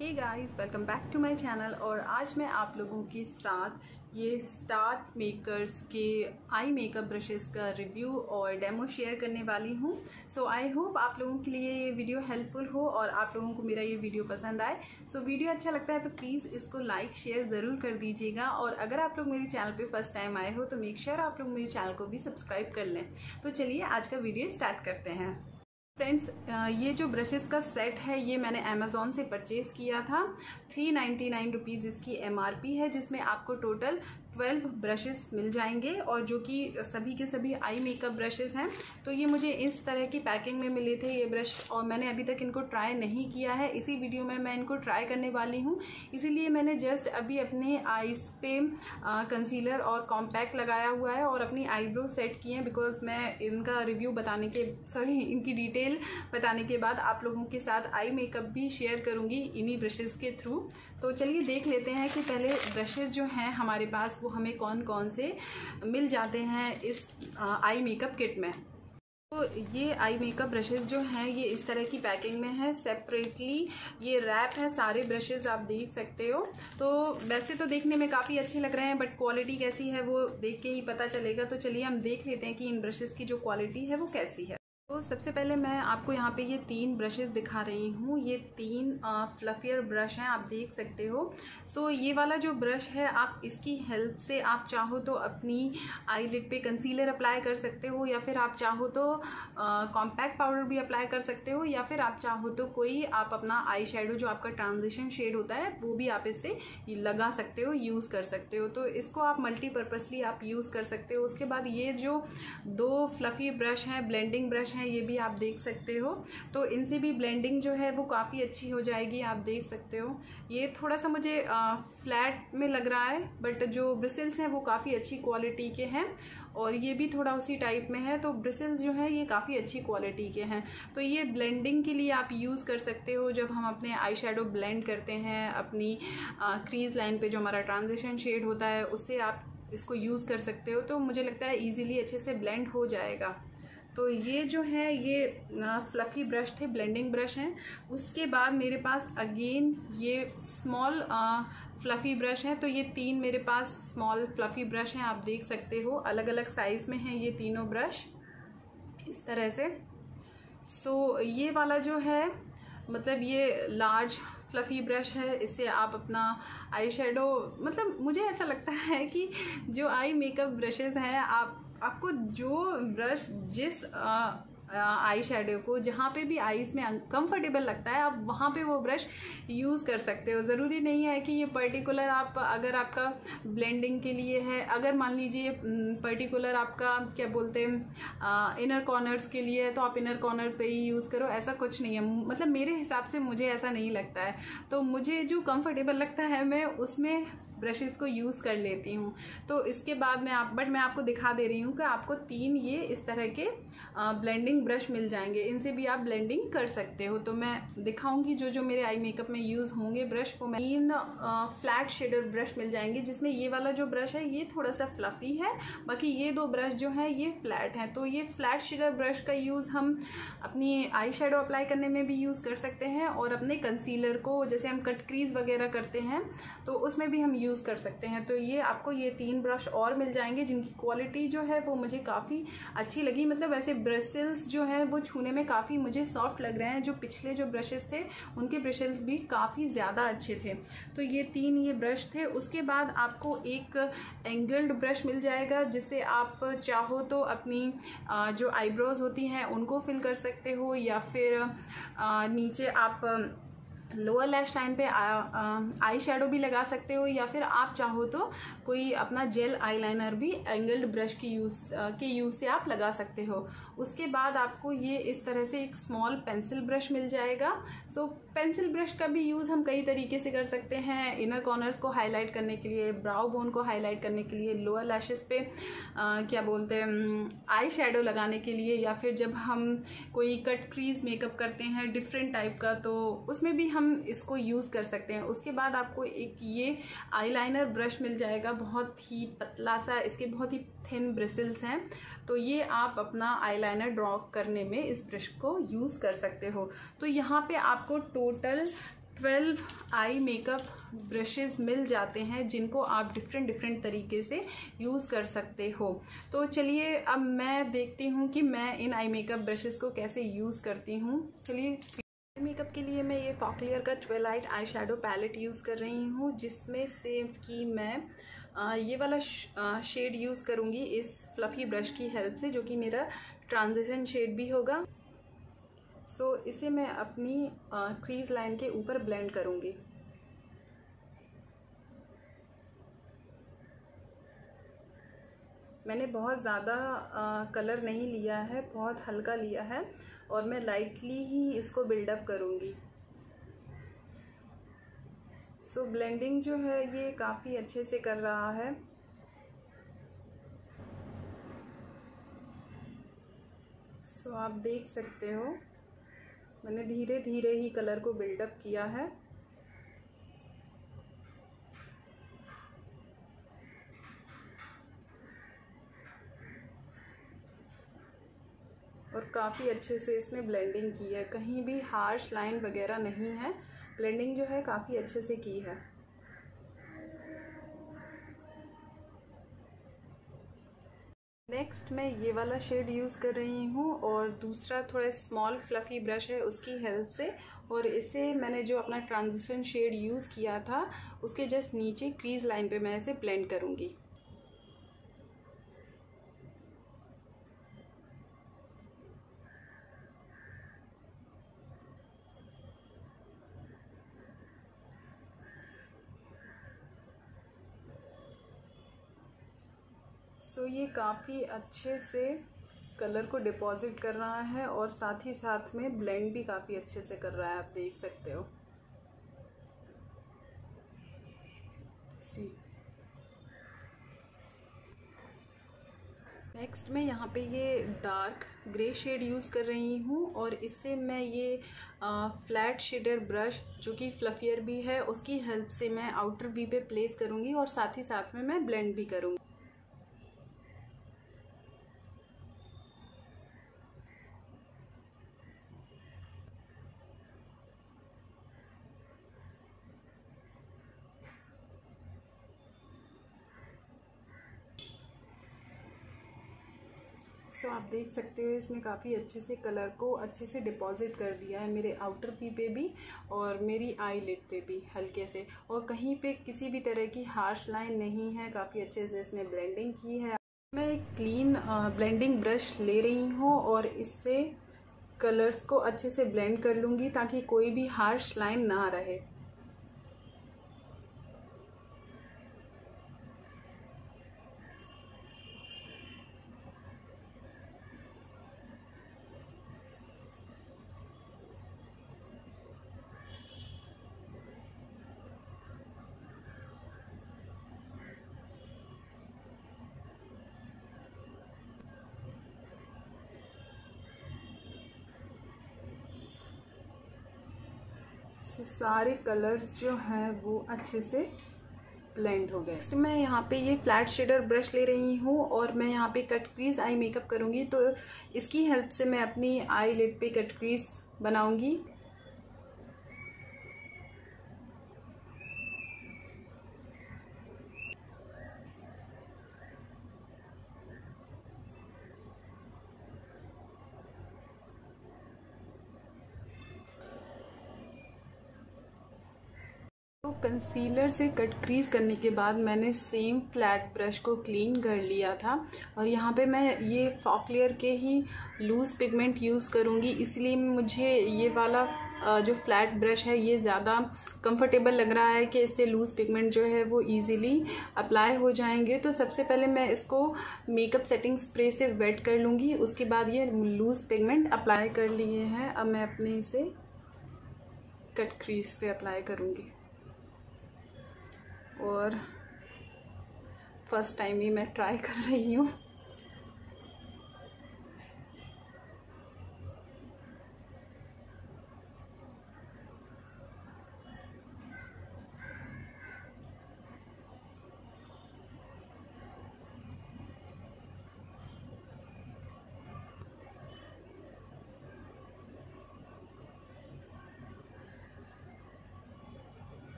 Hey guys welcome back to my channel. और आज मैं आप लोगों के साथ ये स्टार मेकर्स के आई मेकअप ब्रशेस का रिव्यू और डेमो शेयर करने वाली हूँ। सो आई होप आप लोगों के लिए ये वीडियो हेल्पफुल हो और आप लोगों को मेरा ये वीडियो पसंद आए। सो वीडियो अच्छा लगता है तो प्लीज़ इसको लाइक शेयर ज़रूर कर दीजिएगा। और अगर आप लोग मेरे चैनल पर फर्स्ट टाइम आए हो तो मेक श्योर आप लोग मेरे चैनल को भी सब्सक्राइब कर लें। तो चलिए आज का वीडियो स्टार्ट करते हैं। फ्रेंड्स ये जो ब्रशेस का सेट है ये मैंने अमेज़ॉन से परचेज़ किया था। 399 रुपीज़ इसकी MRP है, जिसमें आपको टोटल 12 ब्रशेस मिल जाएंगे और जो कि सभी के सभी आई मेकअप ब्रशेस हैं। तो ये मुझे इस तरह की पैकिंग में मिले थे ये ब्रश, और मैंने अभी तक इनको ट्राई नहीं किया है। इसी वीडियो में मैं इनको ट्राई करने वाली हूँ, इसीलिए मैंने जस्ट अभी अपने आईज़ पे कंसीलर और कॉम्पैक्ट लगाया हुआ है और अपनी आईब्रो सेट किए हैं, बिकॉज मैं इनका रिव्यू बताने के इनकी डिटेल बताने के बाद आप लोगों के साथ आई मेकअप भी शेयर करूँगी इन्हीं ब्रशेज़ के थ्रू। तो चलिए देख लेते हैं कि पहले ब्रशेज़ जो हैं हमारे पास हमें कौन कौन से मिल जाते हैं इस आई मेकअप किट में। तो ये आई मेकअप ब्रशेज़ जो हैं ये इस तरह की पैकिंग में है, सेपरेटली ये रैप है, सारे ब्रशेस आप देख सकते हो। तो वैसे तो देखने में काफ़ी अच्छे लग रहे हैं बट क्वालिटी कैसी है वो देख के ही पता चलेगा। तो चलिए हम देख लेते हैं कि इन ब्रशेज़ की जो क्वालिटी है वो कैसी है। तो सबसे पहले मैं आपको यहाँ पे ये 3 ब्रशेस दिखा रही हूँ। ये 3 फ्लफियर ब्रश हैं, आप देख सकते हो। सो ये वाला जो ब्रश है आप इसकी हेल्प से आप चाहो तो अपनी आईलिड पे कंसीलर अप्लाई कर सकते हो, या फिर आप चाहो तो कॉम्पैक्ट पाउडर भी अप्लाई कर सकते हो, या फिर आप चाहो तो कोई आप अपना आई शेडो जो आपका ट्रांजिशन शेड होता है वो भी आप इससे लगा सकते हो, यूज़ कर सकते हो। तो इसको आप मल्टीपर्पसली आप यूज़ कर सकते हो। उसके बाद ये जो 2 फ्लफी ब्रश हैं, ब्लेंडिंग ब्रश हैं, ये भी आप देख सकते हो। तो इनसे भी ब्लेंडिंग जो है वो काफ़ी अच्छी हो जाएगी, आप देख सकते हो। ये थोड़ा सा मुझे फ्लैट में लग रहा है बट जो ब्रिसल्स हैं वो काफ़ी अच्छी क्वालिटी के हैं और ये भी थोड़ा उसी टाइप में है। तो ब्रिसल्स जो है ये काफ़ी अच्छी क्वालिटी के हैं। तो ये ब्लेंडिंग के लिए आप यूज़ कर सकते हो। जब हम अपने आई शेडो ब्लेंड करते हैं अपनी क्रीज लाइन पे जो हमारा ट्रांजिशन शेड होता है उससे आप इसको यूज़ कर सकते हो। तो मुझे लगता है ईजिली अच्छे से ब्लेंड हो जाएगा। तो ये जो है ये फ्लफी ब्रश थे, ब्लेंडिंग ब्रश हैं। उसके बाद मेरे पास अगेन ये स्मॉल फ्लफी ब्रश हैं। तो ये 3 मेरे पास स्मॉल फ्लफी ब्रश हैं, आप देख सकते हो। अलग अलग साइज़ में हैं ये तीनों ब्रश इस तरह से। सो ये वाला जो है मतलब ये लार्ज फ्लफी ब्रश है, इससे आप अपना आई शेडो, मतलब मुझे ऐसा लगता है कि जो आई मेकअप ब्रशेज़ हैं आपको जो ब्रश जिस आई शेडो को जहाँ पे भी आईज में कंफर्टेबल लगता है आप वहाँ पे वो ब्रश यूज़ कर सकते हो। ज़रूरी नहीं है कि ये पर्टिकुलर आप, अगर आपका ब्लेंडिंग के लिए है, अगर मान लीजिए पर्टिकुलर आपका क्या बोलते हैं इनर कॉर्नर्स के लिए है तो आप इनर कॉर्नर पे ही यूज़ करो, ऐसा कुछ नहीं है। मतलब मेरे हिसाब से मुझे ऐसा नहीं लगता है। तो मुझे जो कम्फर्टेबल लगता है मैं उसमें ब्रशेस को यूज़ कर लेती हूँ। तो इसके बाद मैं आपको दिखा दे रही हूँ कि आपको 3 ये इस तरह के ब्लेंडिंग ब्रश मिल जाएंगे, इनसे भी आप ब्लेंडिंग कर सकते हो। तो मैं दिखाऊंगी जो जो मेरे आई मेकअप में यूज़ होंगे ब्रश को। मैं 3 फ्लैट शेडर ब्रश मिल जाएंगे, जिसमें ये वाला जो ब्रश है ये थोड़ा सा फ्लफी है, बाकी ये 2 ब्रश जो हैं ये फ्लैट हैं। तो ये फ्लैट शेडर ब्रश का यूज़ हम अपनी आई शेडो अप्लाई करने में भी यूज़ कर सकते हैं और अपने कंसीलर को जैसे हम कट क्रीज वगैरह करते हैं तो उसमें भी हम यूज़ कर सकते हैं। तो ये आपको ये 3 ब्रश और मिल जाएंगे जिनकी क्वालिटी जो है वो मुझे काफ़ी अच्छी लगी। मतलब वैसे ब्रिसल्स जो है वो छूने में काफ़ी मुझे सॉफ्ट लग रहे हैं। जो पिछले जो ब्रशेस थे उनके ब्रिसल्स भी काफ़ी ज़्यादा अच्छे थे। तो ये 3 ये ब्रश थे। उसके बाद आपको एक एंगल्ड ब्रश मिल जाएगा, जिससे आप चाहो तो अपनी जो आईब्रोज होती हैं उनको फिल कर सकते हो, या फिर नीचे आप लोअर लैश लाइन पे आई शेडो भी लगा सकते हो, या फिर आप चाहो तो कोई अपना जेल आईलाइनर भी एंगल्ड ब्रश की यूज़ से आप लगा सकते हो। उसके बाद आपको ये इस तरह से एक स्मॉल पेंसिल ब्रश मिल जाएगा। सो पेंसिल ब्रश का भी यूज़ हम कई तरीके से कर सकते हैं, इनर कॉर्नर्स को हाईलाइट करने के लिए, ब्राउ बोन को हाईलाइट करने के लिए, लोअर लैशेस पे क्या बोलते हैं आई शेडो लगाने के लिए, या फिर जब हम कोई कट क्रीज मेकअप करते हैं डिफरेंट टाइप का तो उसमें भी हम इसको यूज़ कर सकते हैं। उसके बाद आपको एक ये आईलाइनर ब्रश मिल जाएगा, बहुत ही पतला सा, इसके बहुत ही थिन ब्रिसल्स हैं। तो ये आप अपना आईलाइनर ड्रॉ करने में इस ब्रश को यूज़ कर सकते हो। तो यहाँ पे आपको टोटल 12 आई मेकअप ब्रशेज़ मिल जाते हैं जिनको आप डिफरेंट तरीके से यूज़ कर सकते हो। तो चलिए अब मैं देखती हूँ कि मैं इन आई मेकअप ब्रशेज़ को कैसे यूज़ करती हूँ। चलिए मेकअप के लिए मैं ये फॉकलियर का 12 light eyeshadow palette use कर रही हूँ, जिसमें से कि मैं ये वाला शेड यूज़ करूँगी इस फ्लफी ब्रश की हेल्प से, जो कि मेरा ट्रांजिशन शेड भी होगा। सो इसे मैं अपनी क्रीज लाइन के ऊपर ब्लेंड करूँगी। मैंने बहुत ज़्यादा कलर नहीं लिया है, बहुत हल्का लिया है और मैं लाइटली ही इसको बिल्डअप करूँगी। सो ब्लेंडिंग जो है ये काफ़ी अच्छे से कर रहा है। सो आप देख सकते हो मैंने धीरे धीरे ही कलर को बिल्डअप किया है। और काफ़ी अच्छे से इसने ब्लेंडिंग की है, कहीं भी हार्श लाइन वगैरह नहीं है। ब्लेंडिंग जो है काफ़ी अच्छे से की है। नेक्स्ट मैं ये वाला शेड यूज़ कर रही हूँ और दूसरा थोड़ा स्मॉल फ्लफी ब्रश है उसकी हेल्प से, और इसे मैंने जो अपना ट्रांजिशन शेड यूज़ किया था उसके जस्ट नीचे क्रीज लाइन पे मैं इसे ब्लेंड करूँगी। तो ये काफ़ी अच्छे से कलर को डिपॉजिट कर रहा है और साथ ही साथ में ब्लेंड भी काफ़ी अच्छे से कर रहा है, आप देख सकते हो। सी नेक्स्ट मैं यहाँ पे ये डार्क ग्रे शेड यूज़ कर रही हूँ और इससे मैं ये फ्लैट शेडर ब्रश जो कि फ्लफियर भी है उसकी हेल्प से मैं आउटर वी पे प्लेस करूँगी और साथ ही साथ में मैं ब्लेंड भी करूँगी। सो आप देख सकते हो इसने काफ़ी अच्छे से कलर को अच्छे से डिपॉजिट कर दिया है मेरे आउटर वी पे भी और मेरी आई लिड पे भी हल्के से, और कहीं पे किसी भी तरह की हार्श लाइन नहीं है। काफ़ी अच्छे से इसने ब्लेंडिंग की है। मैं एक क्लीन ब्लेंडिंग ब्रश ले रही हूँ और इससे कलर्स को अच्छे से ब्लेंड कर लूँगी ताकि कोई भी हार्श लाइन ना रहे। तो सारे कलर्स जो हैं वो अच्छे से ब्लेंड हो गए। नेक्स्ट मैं यहाँ पे ये फ्लैट शेडर ब्रश ले रही हूँ और मैं यहाँ पे कट क्रीज आई मेकअप करूँगी, तो इसकी हेल्प से मैं अपनी आई लिड पे कट क्रीज बनाऊँगी। कंसीलर से कट क्रीज करने के बाद मैंने सेम फ्लैट ब्रश को क्लीन कर लिया था और यहाँ पे मैं ये फॉकलियर के ही लूज़ पिगमेंट यूज़ करूँगी, इसलिए मुझे ये वाला जो फ्लैट ब्रश है ये ज़्यादा कंफर्टेबल लग रहा है कि इससे लूज़ पिगमेंट जो है वो इजीली अप्लाई हो जाएंगे। तो सबसे पहले मैं इसको मेकअप सेटिंग स्प्रे से वेट कर लूँगी, उसके बाद ये लूज़ पिगमेंट अप्लाई कर लिए हैं। अब मैं अपने इसे कट क्रीज पे अप्लाई करूँगी और फर्स्ट टाइम ही मैं ट्राई कर रही हूँ।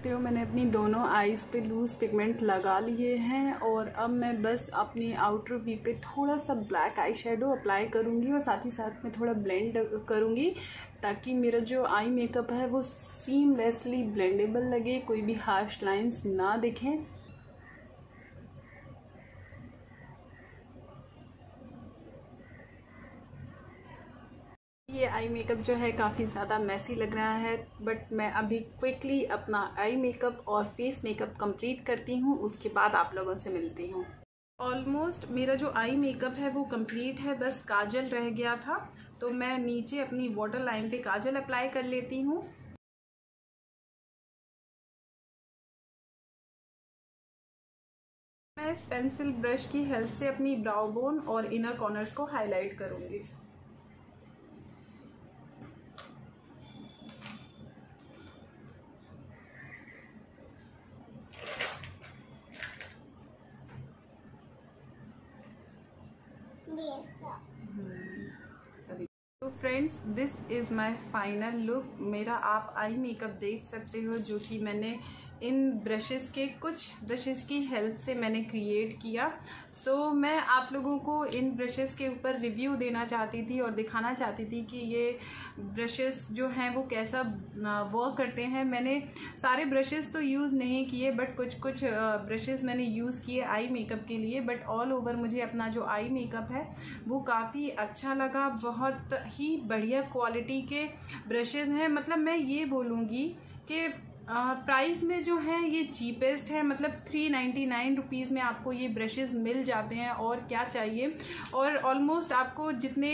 सकते हो मैंने अपनी दोनों आईज़ पे लूज़ पिगमेंट लगा लिए हैं और अब मैं बस अपनी आउटर वी पे थोड़ा सा ब्लैक आई शेडो अप्लाई करूँगी और साथ ही साथ में थोड़ा ब्लेंड करूँगी ताकि मेरा जो आई मेकअप है वो सीमलेसली ब्लेंडेबल लगे, कोई भी हार्श लाइंस ना दिखें। ये आई मेकअप जो है काफ़ी ज़्यादा मैसी लग रहा है बट मैं अभी क्विकली अपना आई मेकअप और फेस मेकअप कंप्लीट करती हूँ, उसके बाद आप लोगों से मिलती हूँ। ऑलमोस्ट मेरा जो आई मेकअप है वो कंप्लीट है, बस काजल रह गया था तो मैं नीचे अपनी वाटर लाइन पे काजल अप्लाई कर लेती हूँ। मैं इस पेंसिल ब्रश की हेल्प से अपनी ब्राउ बोन और इनर कॉर्नर्स को हाईलाइट करूँगी। तो friends this is my final look. मेरा आप आई मेकअप देख सकते हो जो कि मैंने इन ब्रशेस के कुछ ब्रशेस की हेल्प से मैंने क्रिएट किया। सो मैं आप लोगों को इन ब्रशेस के ऊपर रिव्यू देना चाहती थी और दिखाना चाहती थी कि ये ब्रशेस जो हैं वो कैसा वर्क करते हैं। मैंने सारे ब्रशेस तो यूज़ नहीं किए बट कुछ कुछ ब्रशेस मैंने यूज़ किए आई मेकअप के लिए, बट ऑल ओवर मुझे अपना जो आई मेकअप है वो काफ़ी अच्छा लगा। बहुत ही बढ़िया क्वालिटी के ब्रशेस हैं, मतलब मैं ये बोलूँगी कि प्राइस में जो है ये चीपेस्ट है, मतलब 399 रुपीज़ में आपको ये ब्रशेस मिल जाते हैं और क्या चाहिए। और ऑलमोस्ट आपको जितने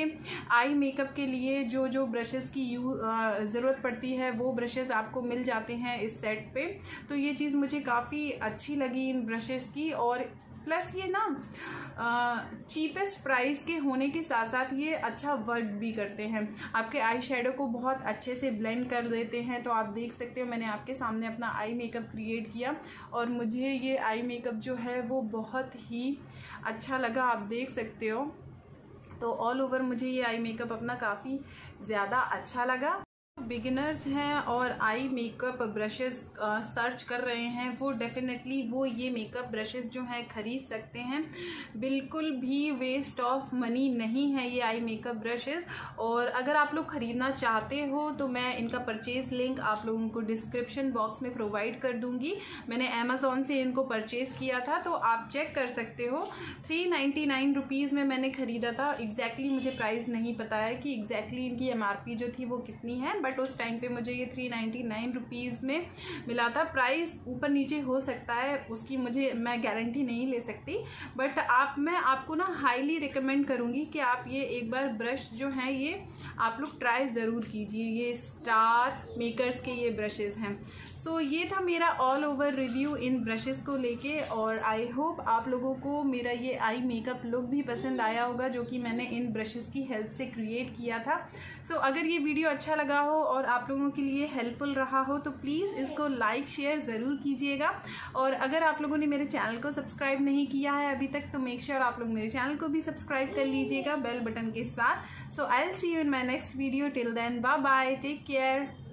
आई मेकअप के लिए जो जो ब्रशेस की ज़रूरत पड़ती है वो ब्रशेस आपको मिल जाते हैं इस सेट पे। तो ये चीज़ मुझे काफ़ी अच्छी लगी इन ब्रशेस की, और प्लस ये ना चीपेस्ट प्राइस के होने के साथ साथ ये अच्छा वर्क भी करते हैं, आपके आई शेडो को बहुत अच्छे से ब्लेंड कर देते हैं। तो आप देख सकते हो मैंने आपके सामने अपना आई मेकअप क्रिएट किया और मुझे ये आई मेकअप जो है वो बहुत ही अच्छा लगा, आप देख सकते हो। तो ऑल ओवर मुझे ये आई मेकअप अपना काफ़ी ज़्यादा अच्छा लगा। बिगिनर्स हैं और आई मेकअप ब्रशेस सर्च कर रहे हैं वो डेफिनेटली वो ये मेकअप ब्रशेस जो हैं ख़रीद सकते हैं। बिल्कुल भी वेस्ट ऑफ मनी नहीं है ये आई मेकअप ब्रशेस, और अगर आप लोग ख़रीदना चाहते हो तो मैं इनका परचेज़ लिंक आप लोगों को डिस्क्रिप्शन बॉक्स में प्रोवाइड कर दूँगी। मैंने अमेज़ॉन से इनको परचेज़ किया था तो आप चेक कर सकते हो। 399 रुपीज़ में मैंने ख़रीदा था। एग्जैक्टली मुझे प्राइस नहीं पता है कि एग्जैक्टली इनकी MRP जो थी वो कितनी है, बट उस टाइम पे मुझे ये 399 रुपीज़ में मिला था। प्राइस ऊपर नीचे हो सकता है, उसकी मुझे मैं गारंटी नहीं ले सकती, बट मैं आपको ना हाईली रिकमेंड करूँगी कि आप ये एक बार ब्रश जो हैं ये आप लोग ट्राई ज़रूर कीजिए। ये स्टार मेकर्स के ये ब्रशेस हैं। सो ये था मेरा ऑल ओवर रिव्यू इन ब्रशेस को लेके, और आई होप आप लोगों को मेरा ये आई मेकअप लुक भी पसंद आया होगा जो कि मैंने इन ब्रशेस की हेल्प से क्रिएट किया था। सो अगर ये वीडियो अच्छा लगा हो और आप लोगों के लिए हेल्पफुल रहा हो तो प्लीज़ इसको लाइक शेयर ज़रूर कीजिएगा, और अगर आप लोगों ने मेरे चैनल को सब्सक्राइब नहीं किया है अभी तक तो मेक श्योर आप लोग मेरे चैनल को भी सब्सक्राइब कर लीजिएगा बेल बटन के साथ। So I will see you in my next video. Till then bye bye, take care.